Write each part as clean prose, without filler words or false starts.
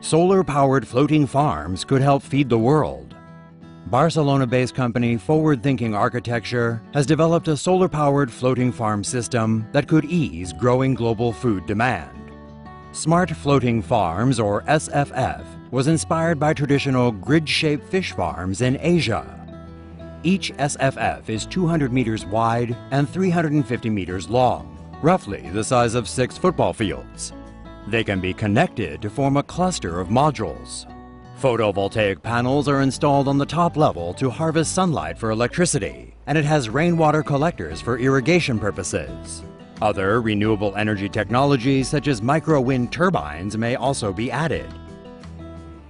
solar-powered floating farms could help feed the world. Barcelona-based company Forward Thinking Architecture has developed a solar-powered floating farm system that could ease growing global food demand. Smart Floating Farms, or SFF, was inspired by traditional grid-shaped fish farms in Asia. Each SFF is 200 meters wide and 350 meters long, roughly the size of 6 football fields. They can be connected to form a cluster of modules. Photovoltaic panels are installed on the top level to harvest sunlight for electricity, and it has rainwater collectors for irrigation purposes. Other renewable energy technologies such as micro-wind turbines may also be added.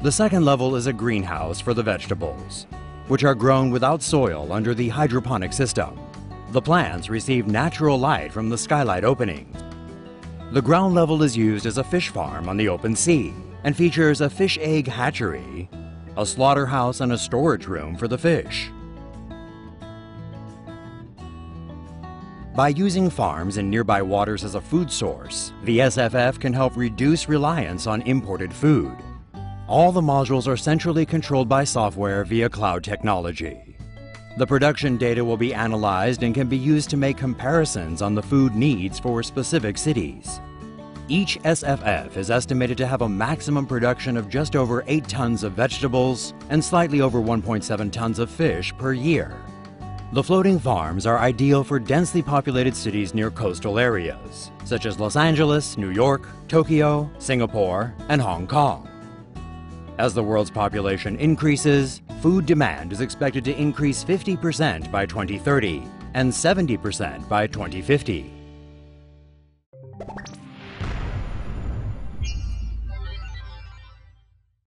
The second level is a greenhouse for the vegetables, which are grown without soil under the hydroponic system. The plants receive natural light from the skylight opening. The ground level is used as a fish farm on the open sea and features a fish egg hatchery, a slaughterhouse, and a storage room for the fish. By using farms and nearby waters as a food source, the SFF can help reduce reliance on imported food. All the modules are centrally controlled by software via cloud technology. The production data will be analyzed and can be used to make comparisons on the food needs for specific cities. Each SFF is estimated to have a maximum production of just over 8 tons of vegetables and slightly over 1.7 tons of fish per year. The floating farms are ideal for densely populated cities near coastal areas, such as Los Angeles, New York, Tokyo, Singapore, and Hong Kong. As the world's population increases, food demand is expected to increase 50% by 2030 and 70% by 2050.